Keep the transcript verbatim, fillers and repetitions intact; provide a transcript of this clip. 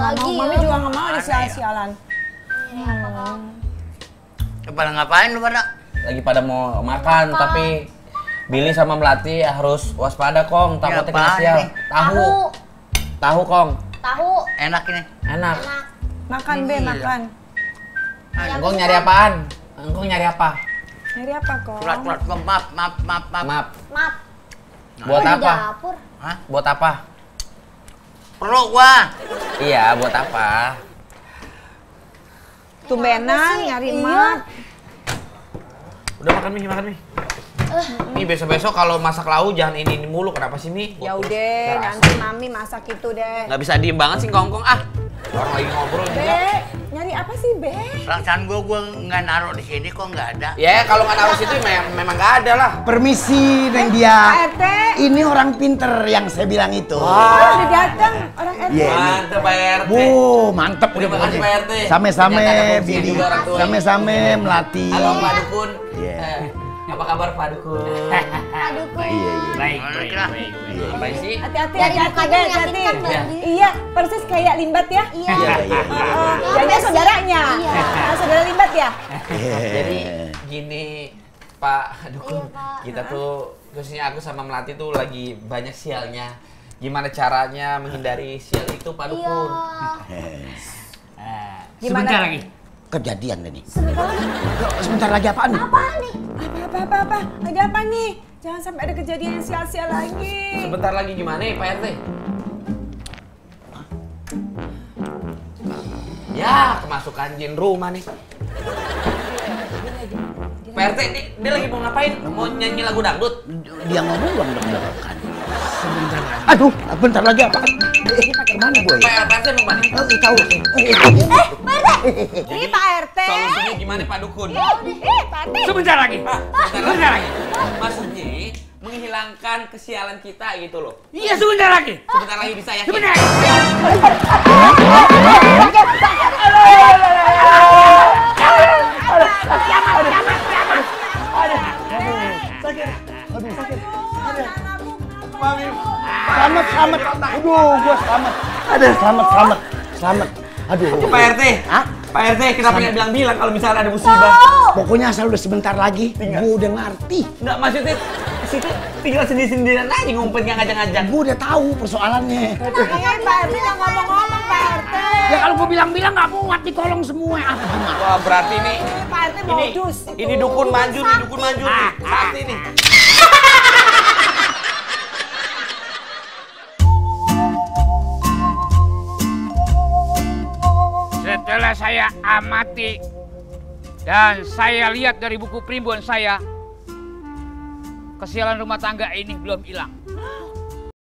lagi. Mami juga nggak mau disial-sialan. Pada ngapain lu pada? Lagi pada mau makan, tapi Billy sama Melati harus waspada, Kong. Takutnya kena sial. Tahu. Tahu, Kong. Tahu. Enak ini. Enak. Makan, Be, makan. Engkong nyari apaan? Engkong nyari apa? Nyari apa, Kong? Surat-surat gua map, map, map, map. Map. Map. Buat apa? Hah? Buat apa? Perlu gua. Iya, buat apa? Tumbenan nyari mak. Udah makan mie, makan mie. Uh. Nih besok-besok kalau masak lauk jangan ini, ini mulu. Kenapa sih mie? Ya udah, nanti Mami masak itu deh. Gak bisa diem banget sih Kongkong ah. Orang lagi ngobrol Be, juga. Nyari apa sih Be? Perasaan gue gue nggak naruh di sini kok nggak ada. Ya yeah, kalau nggak naruh situ memang memang nggak ada lah. Permisi Neng Dia. R T. Ini orang pinter yang saya bilang itu. Wah udah datang orang R T. Yeah, mantep Pak R T. Bu mantep udah Pak R T. Same-same Billy, same-same Melati. Halo Pak Dukun. Yeah. Apa kabar Pak Dukun? Pak Dukun. Iya, iya. Baik, baik, baik. Apa sih? Hati-hati, hati-hati, hati-hati. Iya, persis kayak Limbat ya? Iya, iya. Jadi saudaranya. Iya. Saudara Limbat ya? Jadi gini Pak Dukun, kita tuh khususnya aku sama Melati tuh lagi banyak sialnya. Gimana caranya menghindari sial itu Pak Dukun? Sebentar lagi. Kejadian ini. Sebentar lagi. Sebentar lagi apaan nih? Apaan nih? Apa apa apa? Ada apa nih? Jangan sampai ada kejadian yang sia-sia lagi. Sebentar lagi gimana ya Pak R T? Ya, kemasukan jin rumah nih. Pak R T, dia, dia lagi mau ngapain? Mau nyanyi lagu dangdut? Dia ngomong uang dangdutan. Sebentar lagi. Aduh, bentar lagi apa? Ini pakai mana gue? Pak R T mau mana? Aku tahu. Eh, Pak R T. Ini Pak R T. Solusinya gimana Pak Dukun? Eh, Pak R T. Sebentar lagi, Pak. Sebentar lagi. Maksudnya menghilangkan kesialan kita gitu loh. Iya, sebentar lagi. Sebentar lagi bisa ya. Sebentar. Selamat, selamat. Aduh, gua selamat. Aduh, selamat, selamat, selamat. Aduh. Pak R T, hah? Pak R T, kenapa nggak bilang-bilang kalau misalnya ada musibah? Pokoknya asal udah sebentar lagi, gua udah ngerti. Nggak maksudnya, situ tinggal sendiri-sendirian aja ngumpet nggak ngajak-ngajak. Gua udah tahu persoalannya. Kenapa Pak R T nggak ngomong-ngomong Pak R T? Ya kalau gua bilang-bilang nggak muat di kolong semua. Wah berarti nih, Pak R T modus. Ini dukun manjur, ini dukun manjur nih, saat ini. Setelah saya amati dan saya lihat dari buku primbon saya, kesialan rumah tangga ini belum hilang.